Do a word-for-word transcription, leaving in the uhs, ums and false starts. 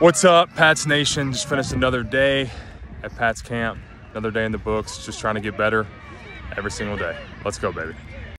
What's up, Pats Nation? Just finished another day at Pats camp. Another day in the books, just trying to get better every single day. Let's go, baby.